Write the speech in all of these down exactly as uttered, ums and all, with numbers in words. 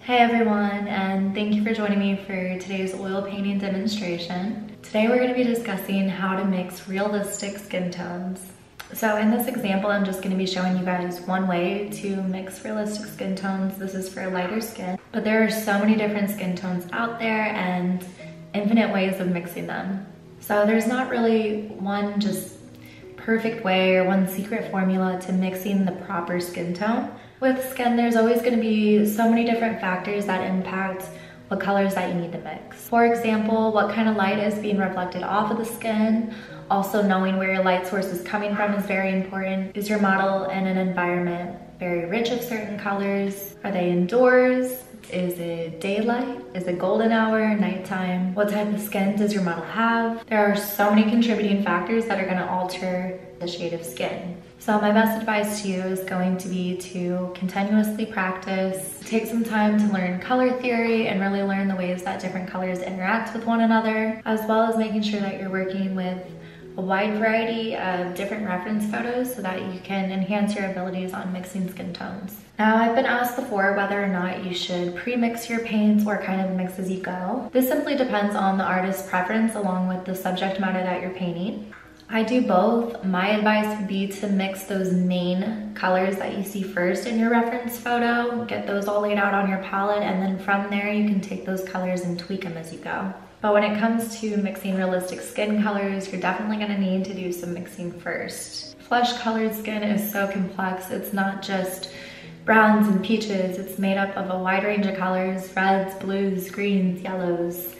Hey everyone, and thank you for joining me for today's oil painting demonstration. Today we're going to be discussing how to mix realistic skin tones. So in this example, I'm just going to be showing you guys one way to mix realistic skin tones. This is for lighter skin, but there are so many different skin tones out there and infinite ways of mixing them. So there's not really one just perfect way or one secret formula to mixing the proper skin tone. With skin, there's always going to be so many different factors that impact what colors that you need to mix. For example, what kind of light is being reflected off of the skin. Also, knowing where your light source is coming from is very important. Is your model in an environment very rich of certain colors? Are they indoors? Is it daylight? Is it golden hour, nighttime? What type of skin does your model have? There are so many contributing factors that are going to alter the shade of skin. So my best advice to you is going to be to continuously practice, take some time to learn color theory and really learn the ways that different colors interact with one another, as well as making sure that you're working with a wide variety of different reference photos so that you can enhance your abilities on mixing skin tones. Now, I've been asked before whether or not you should pre-mix your paints or kind of mix as you go. This simply depends on the artist's preference along with the subject matter that you're painting. I do both. My advice would be to mix those main colors that you see first in your reference photo, get those all laid out on your palette, and then from there you can take those colors and tweak them as you go. But when it comes to mixing realistic skin colors, you're definitely going to need to do some mixing first. Flesh colored skin is so complex. It's not just browns and peaches. It's made up of a wide range of colors, reds, blues, greens, yellows.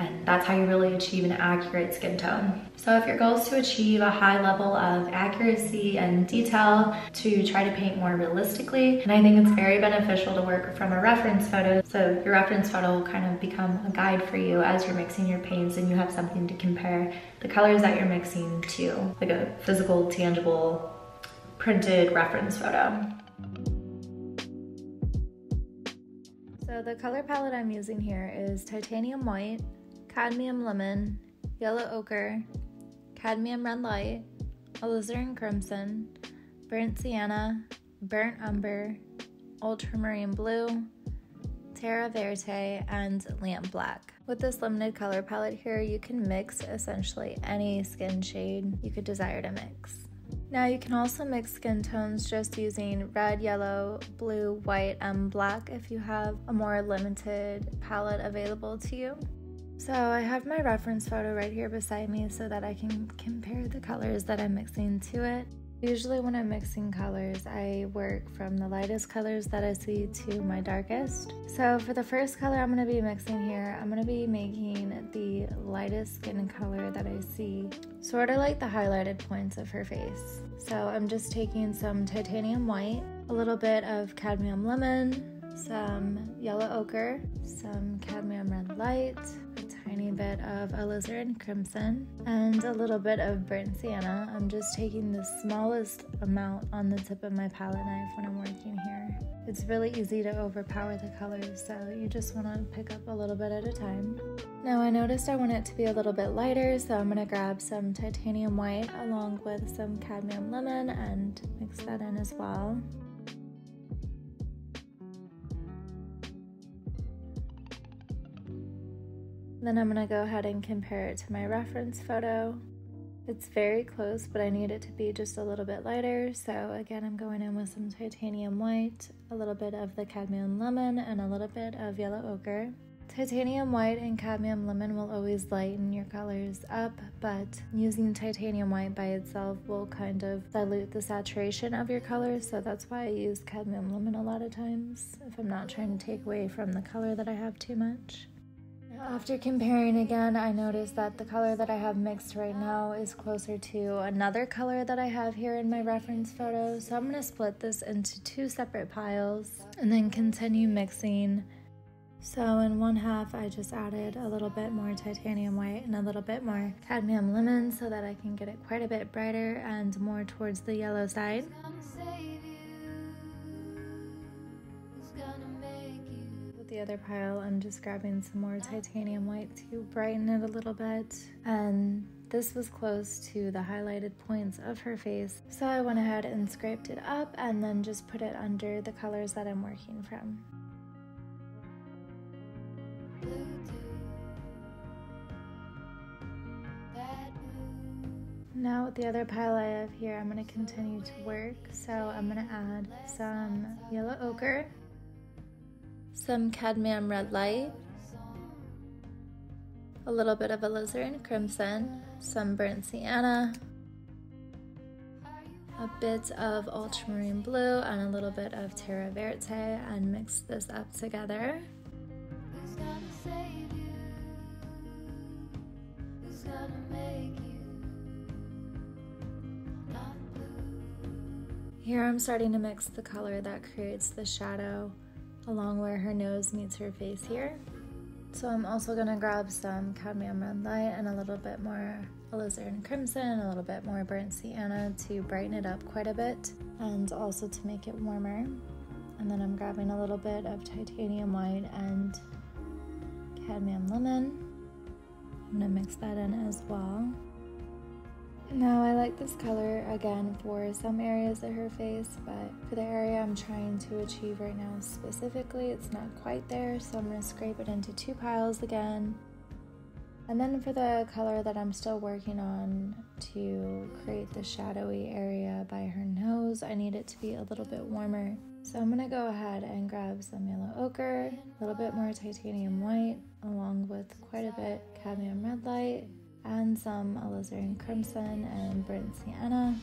And that's how you really achieve an accurate skin tone. So if your goal is to achieve a high level of accuracy and detail, to try to paint more realistically, and I think it's very beneficial to work from a reference photo, so your reference photo will kind of become a guide for you as you're mixing your paints and you have something to compare the colors that you're mixing to, like a physical, tangible, printed reference photo. So the color palette I'm using here is titanium white, cadmium lemon, yellow ochre, cadmium red light, alizarin crimson, burnt sienna, burnt umber, ultramarine blue, terra verte, and lamp black. With this limited color palette here, you can mix essentially any skin shade you could desire to mix. Now you can also mix skin tones just using red, yellow, blue, white, and black if you have a more limited palette available to you. So I have my reference photo right here beside me so that I can compare the colors that I'm mixing to it. Usually when I'm mixing colors, I work from the lightest colors that I see to my darkest. So for the first color I'm going to be mixing here, I'm going to be making the lightest skin color that I see, sort of like the highlighted points of her face. So I'm just taking some titanium white, a little bit of cadmium lemon, some yellow ochre, some cadmium red light, a tiny bit of alizarin crimson, and a little bit of burnt sienna. I'm just taking the smallest amount on the tip of my palette knife when I'm working here. It's really easy to overpower the colors, so you just want to pick up a little bit at a time. Now I noticed I want it to be a little bit lighter, so I'm going to grab some titanium white along with some cadmium lemon and mix that in as well. Then I'm going to go ahead and compare it to my reference photo. It's very close, but I need it to be just a little bit lighter. So again, I'm going in with some titanium white, a little bit of the cadmium lemon, and a little bit of yellow ochre. Titanium white and cadmium lemon will always lighten your colors up, but using titanium white by itself will kind of dilute the saturation of your colors. So that's why I use cadmium lemon a lot of times, if I'm not trying to take away from the color that I have too much. After comparing again, I noticed that the color that I have mixed right now is closer to another color that I have here in my reference photo. So I'm going to split this into two separate piles and then continue mixing So in one half, I just added a little bit more titanium white and a little bit more cadmium lemon so that I can get it quite a bit brighter and more towards the yellow side. With the other pile, I'm just grabbing some more titanium white to brighten it a little bit. And this was close to the highlighted points of her face. So I went ahead and scraped it up and then just put it under the colors that I'm working from. Now with the other pile I have here, I'm going to continue to work, so I'm going to add some yellow ochre, some cadmium red light, a little bit of alizarin crimson, some burnt sienna, a bit of ultramarine blue, and a little bit of terra verte, and mix this up together. Here I'm starting to mix the color that creates the shadow along where her nose meets her face here. So I'm also going to grab some cadmium red light and a little bit more alizarin crimson, a little bit more burnt sienna to brighten it up quite a bit and also to make it warmer. And then I'm grabbing a little bit of titanium white and cadmium lemon. I'm going to mix that in as well. Now I like this color again for some areas of her face, but for the area I'm trying to achieve right now specifically, it's not quite there, so I'm going to scrape it into two piles again. And then for the color that I'm still working on to create the shadowy area by her nose, I need it to be a little bit warmer. So I'm going to go ahead and grab some yellow ochre, a little bit more titanium white, along with quite a bit cadmium red light, and some alizarin crimson and burnt sienna.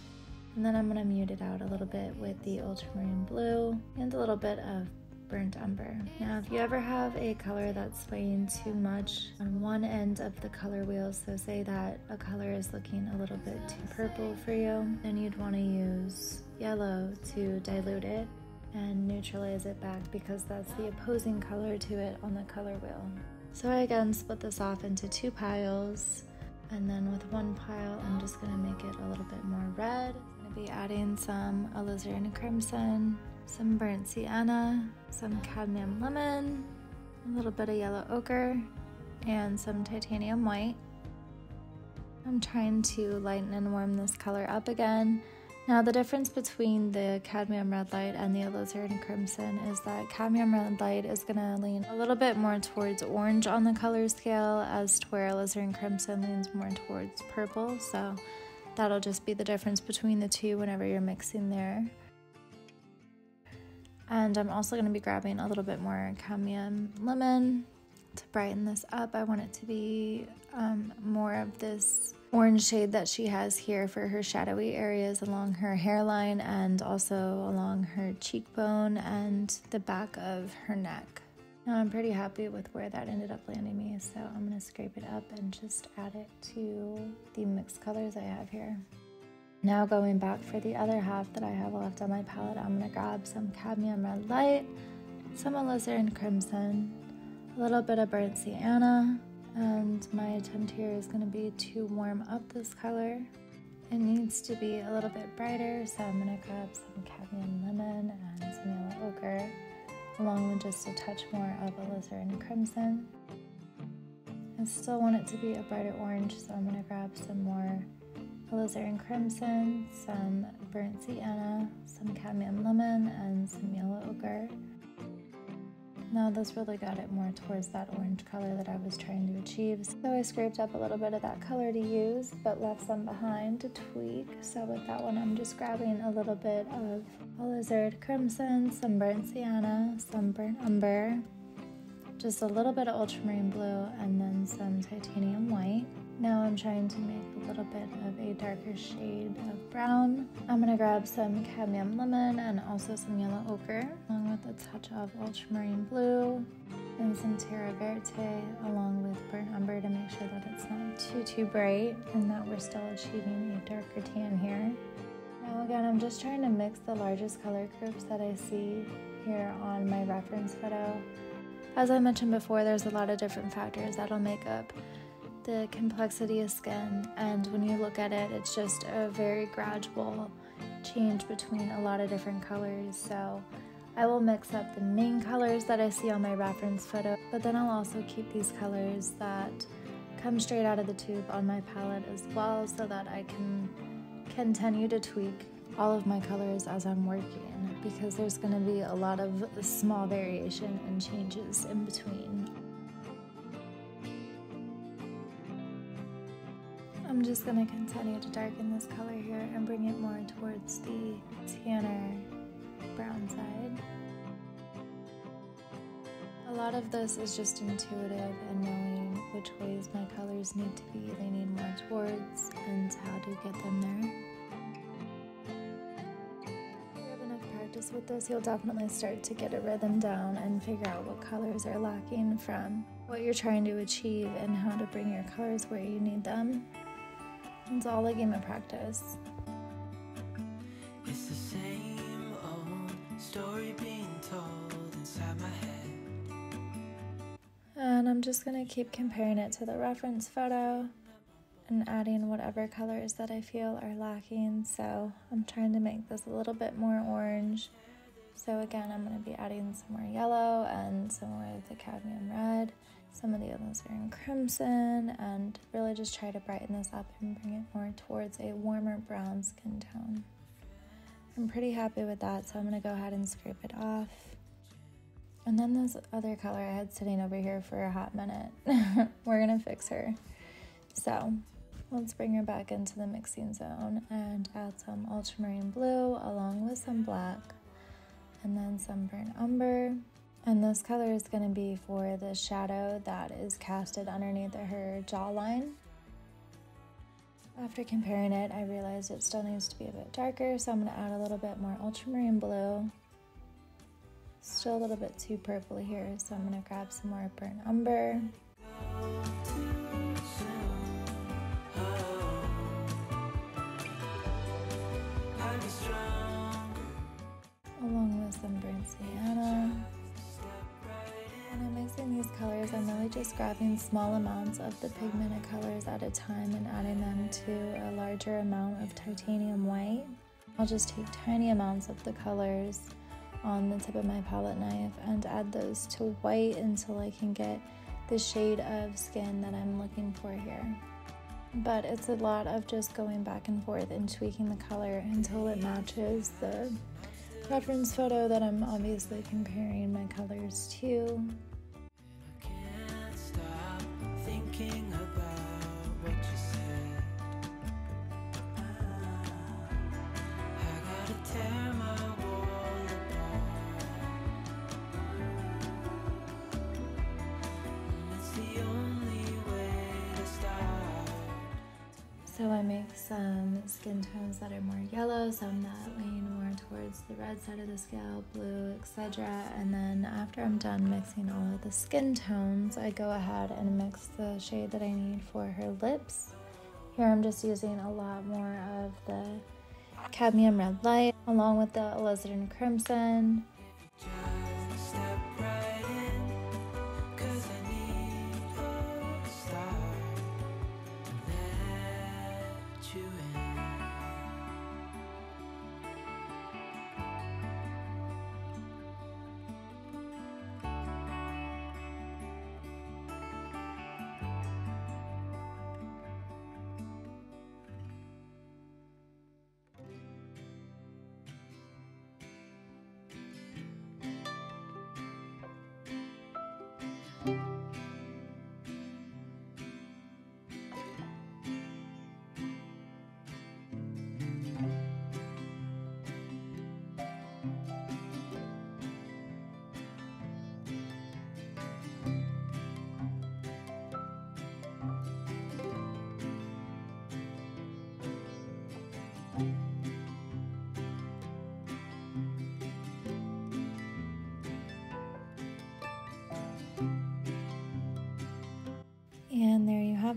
And then I'm going to mute it out a little bit with the ultramarine blue and a little bit of burnt umber. Now if you ever have a color that's swaying too much on one end of the color wheel, so say that a color is looking a little bit too purple for you, then you'd want to use yellow to dilute it and neutralize it back, because that's the opposing color to it on the color wheel. So I again split this off into two piles. And then with one pile, I'm just going to make it a little bit more red. I'm going to be adding some alizarin crimson, some burnt sienna, some cadmium lemon, a little bit of yellow ochre, and some titanium white. I'm trying to lighten and warm this color up again. Now the difference between the cadmium red light and the alizarin crimson is that cadmium red light is going to lean a little bit more towards orange on the color scale, as to where alizarin crimson leans more towards purple, so that'll just be the difference between the two whenever you're mixing there. And I'm also going to be grabbing a little bit more cadmium lemon to brighten this up. I want it to be um, more of this orange shade that she has here for her shadowy areas along her hairline and also along her cheekbone and the back of her neck. Now I'm pretty happy with where that ended up landing me, so I'm going to scrape it up and just add it to the mixed colors I have here. Now going back for the other half that I have left on my palette, I'm going to grab some cadmium red light, some alizarin crimson, a little bit of burnt sienna, and my attempt here is going to be to warm up this color. It needs to be a little bit brighter, so I'm going to grab some cadmium lemon and some yellow ochre, along with just a touch more of alizarin crimson. I still want it to be a brighter orange, so I'm going to grab some more alizarin crimson, some burnt sienna, some cadmium lemon, and some yellow ochre. Now this really got it more towards that orange color that I was trying to achieve. So I scraped up a little bit of that color to use, but left some behind to tweak. So with that one, I'm just grabbing a little bit of alizarin crimson, some burnt sienna, some burnt umber, just a little bit of ultramarine blue, and then some titanium white. Now I'm trying to make a little bit of a darker shade of brown. I'm going to grab some cadmium lemon and also some yellow ochre, along with a touch of ultramarine blue and some terra verte, along with burnt umber to make sure that it's not too too bright and that we're still achieving a darker tan here. Now again, I'm just trying to mix the largest color groups that I see here on my reference photo. As I mentioned before, there's a lot of different factors that'll make up the complexity of skin, and when you look at it, it's just a very gradual change between a lot of different colors. So I will mix up the main colors that I see on my reference photo, but then I'll also keep these colors that come straight out of the tube on my palette as well, so that I can continue to tweak all of my colors as I'm working, because there's going to be a lot of small variation and changes in between. I'm just going to continue to darken this color here and bring it more towards the tanner brown side. A lot of this is just intuitive and knowing which ways my colors need to be, they need more towards, and how to get them there. If you have enough practice with this, you'll definitely start to get a rhythm down and figure out what colors are lacking from what you're trying to achieve and how to bring your colors where you need them. It's all a game of practice. It's the same old story being told inside my head. And I'm just going to keep comparing it to the reference photo and adding whatever colors that I feel are lacking. So I'm trying to make this a little bit more orange. So again, I'm going to be adding some more yellow and some more of the cadmium red. Some of the others are in crimson, and really just try to brighten this up and bring it more towards a warmer brown skin tone. I'm pretty happy with that, so I'm going to go ahead and scrape it off. And then this other color I had sitting over here for a hot minute, we're gonna fix her. So let's bring her back into the mixing zone and add some ultramarine blue along with some black, and then some burnt umber. And this color is gonna be for the shadow that is casted underneath her jawline. After comparing it, I realized it still needs to be a bit darker, so I'm gonna add a little bit more ultramarine blue. Still a little bit too purple here, so I'm going to grab some more burnt umber. Along with some burnt sienna. When I'm mixing these colors, I'm really just grabbing small amounts of the pigmented colors at a time and adding them to a larger amount of titanium white. I'll just take tiny amounts of the colors on the tip of my palette knife and add those to white until I can get the shade of skin that I'm looking for here. But it's a lot of just going back and forth and tweaking the color until it matches the reference photo that I'm obviously comparing my colors to. So I make some skin tones that are more yellow, some that lean more towards the red side of the scale, blue, et cetera. And then after I'm done mixing all of the skin tones, I go ahead and mix the shade that I need for her lips. Here I'm just using a lot more of the cadmium red light along with the alizarin crimson.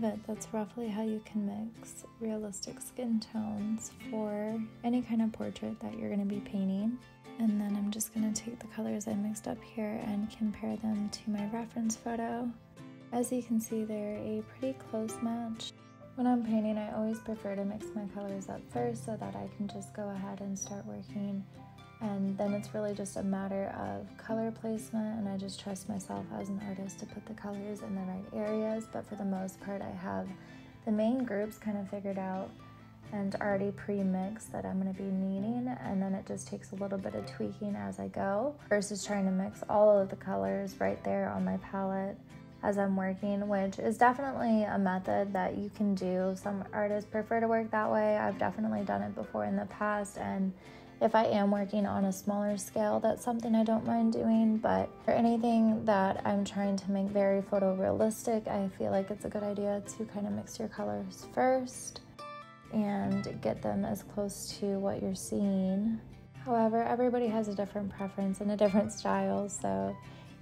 it, that's roughly how you can mix realistic skin tones for any kind of portrait that you're going to be painting. And then I'm just going to take the colors I mixed up here and compare them to my reference photo. As you can see, they're a pretty close match. When I'm painting, I always prefer to mix my colors up first so that I can just go ahead and start working. And then it's really just a matter of color placement, and I just trust myself as an artist to put the colors in the right areas. But for the most part, I have the main groups kind of figured out and already pre-mixed that I'm going to be needing, and then it just takes a little bit of tweaking as I go versus trying to mix all of the colors right there on my palette as I'm working, which is definitely a method that you can do. Some artists prefer to work that way. I've definitely done it before in the past, and if I am working on a smaller scale, that's something I don't mind doing. But for anything that I'm trying to make very photorealistic, I feel like it's a good idea to kind of mix your colors first and get them as close to what you're seeing. However, everybody has a different preference and a different style, so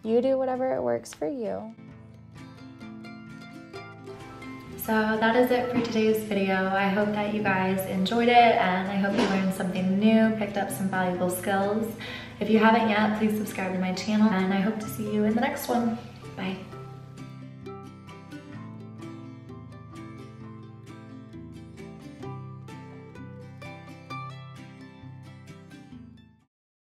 you do whatever it works for you. So that is it for today's video. I hope that you guys enjoyed it, and I hope you learned something new, picked up some valuable skills. If you haven't yet, please subscribe to my channel, and I hope to see you in the next one. Bye.